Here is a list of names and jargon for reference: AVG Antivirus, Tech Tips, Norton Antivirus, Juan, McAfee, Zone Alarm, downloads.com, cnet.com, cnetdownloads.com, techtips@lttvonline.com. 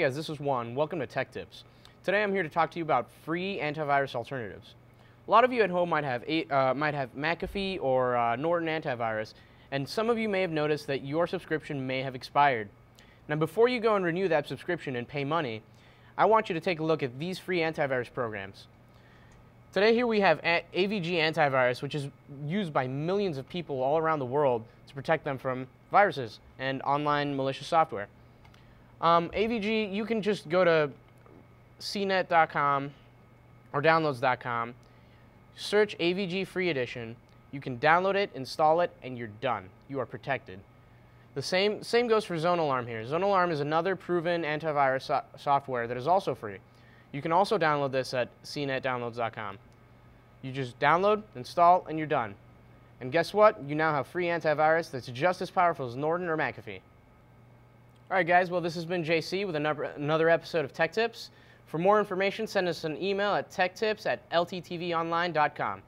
Hi guys, this is Juan. Welcome to Tech Tips. Today I'm here to talk to you about free antivirus alternatives. A lot of you at home might have McAfee or Norton Antivirus, and some of you may have noticed that your subscription may have expired. Now before you go and renew that subscription and pay money, I want you to take a look at these free antivirus programs. Today here we have AVG Antivirus, which is used by millions of people all around the world to protect them from viruses and online malicious software. AVG, you can just go to cnet.com or downloads.com, search AVG Free Edition, you can download it, install it, and you're done. You are protected. The same goes for Zone Alarm here. Zone Alarm is another proven antivirus software that is also free. You can also download this at cnetdownloads.com. You just download, install, and you're done. And guess what? You now have free antivirus that's just as powerful as Norton or McAfee. All right, guys. Well, this has been JC with another episode of Tech Tips. For more information, send us an email at techtips@lttvonline.com.